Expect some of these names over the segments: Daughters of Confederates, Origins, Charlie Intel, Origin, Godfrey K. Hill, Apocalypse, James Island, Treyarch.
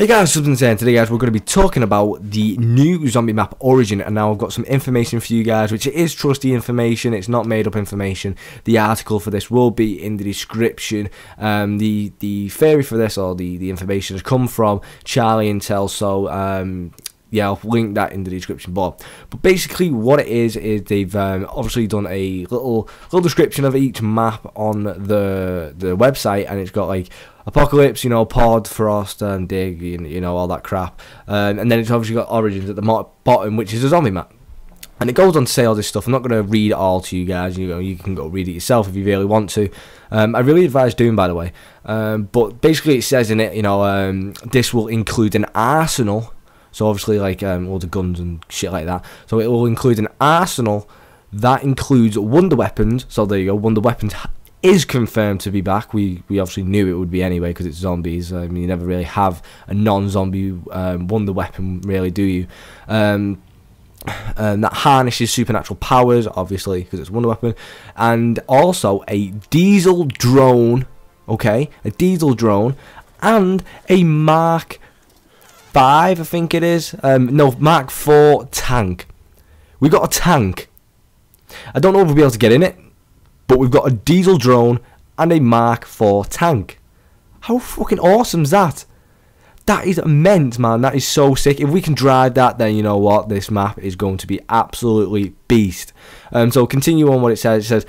Hey guys, today guys we're going to be talking about the new zombie map Origin, and now I've got some information for you guys, which is trusty information. It's not made up information. The article for this will be in the description. The theory for this, or the information, has come from Charlie Intel, so yeah, I'll link that in the description bar. But basically what it is they've obviously done a little description of each map on the website, and it's got like Apocalypse, you know, Pod, Frost, and Dig, you know, all that crap. And then it's obviously got Origins at the bottom, which is a zombie map. And it goes on to say all this stuff. I'm not going to read it all to you guys. You know, you can go read it yourself if you really want to. I really advise doing, by the way. But basically it says in it, you know, this will include an arsenal. So obviously, like, all the guns and shit like that. So it will include an arsenal that includes wonder weapons. So there you go, wonder weapons is confirmed to be back. We obviously knew it would be anyway because it's zombies. I mean, you never really have a non-zombie wonder weapon, really, do you? That harnesses supernatural powers, obviously, because it's a wonder weapon, and also a diesel drone. Okay, a diesel drone and a Mark 5, I think it is. No, Mark 4 tank. We got a tank. I don't know if we'll be able to get in it, but we've got a diesel drone and a Mark 4 tank. How fucking awesome is that? That is immense, man. That is so sick. If we can drive that, then you know what? This map is going to be absolutely beast. So continue on what it says. It says,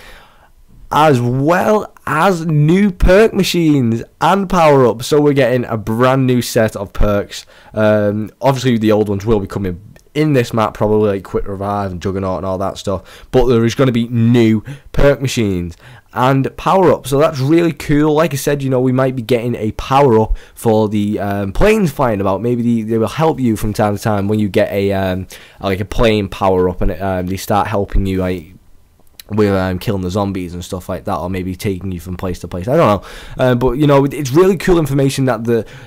as well as new perk machines and power-ups. So we're getting a brand new set of perks. Obviously, the old ones will be coming in this map, probably like Quick Revive and Juggernaut and all that stuff, but there is going to be new perk machines and power-ups, so that's really cool. Like I said, you know, we might be getting a power-up for the planes flying about. Maybe they will help you from time to time when you get a like a plane power-up, and they start helping you like with killing the zombies and stuff like that, or maybe taking you from place to place. I don't know, but you know, it's really cool information that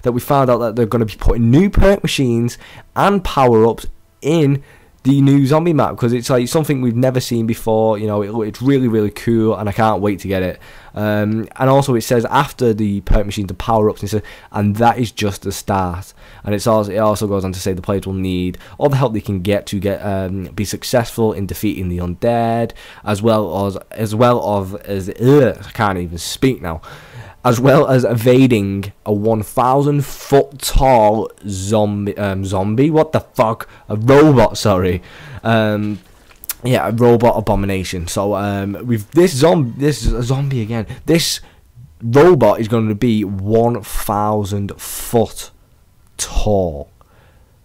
we found out that they're going to be putting new perk machines and power-ups in the new zombie map, because it's like something we've never seen before. You know, it's really cool, and I can't wait to get it. And also it says after the perk machine to power ups, and that is just the start. And it also goes on to say the players will need all the help they can get to be successful in defeating the undead, as well as I can't even speak now, as well as evading a 1,000-foot-tall zombie? What the fuck? A robot, sorry. Yeah, a robot abomination. So, with this zombie again, this robot is going to be 1,000 foot tall.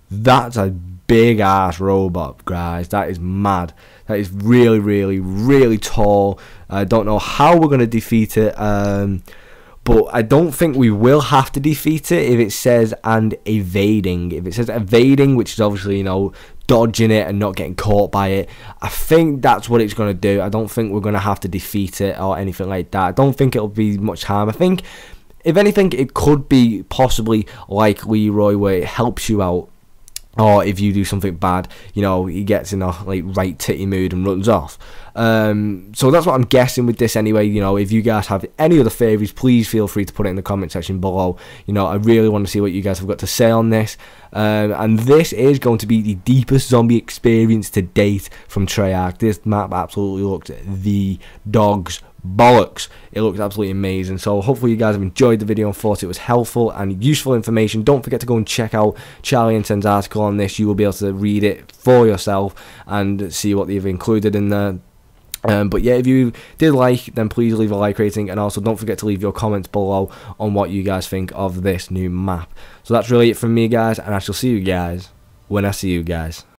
That's a big-ass robot, guys. That is mad. That is really tall. I don't know how we're going to defeat it, but I don't think we will have to defeat it if it says and evading. If it says evading, which is obviously, you know, dodging it and not getting caught by it, I think that's what it's going to do. I don't think we're going to have to defeat it or anything like that. I don't think it'll be much harm. I think, if anything, it could be possibly like Leroy, where it helps you out. Or if you do something bad, you know, he gets in a like right titty mood and runs off. So that's what I'm guessing with this anyway. You know, if you guys have any other theories, please feel free to put it in the comment section below. You know, I really want to see what you guys have got to say on this. And this is going to be the deepest zombie experience to date from Treyarch. This map absolutely looked the dog's bollocks. It looks absolutely amazing. So hopefully you guys have enjoyed the video and thought it was helpful and useful information. Don't forget to go and check out Charlie Intel's article on this. You will be able to read it for yourself and see what they've included in there. But yeah, if you did like, then please leave a like rating, and also don't forget to leave your comments below on what you guys think of this new map. So that's really it from me, guys, and I shall see you guys when I see you guys.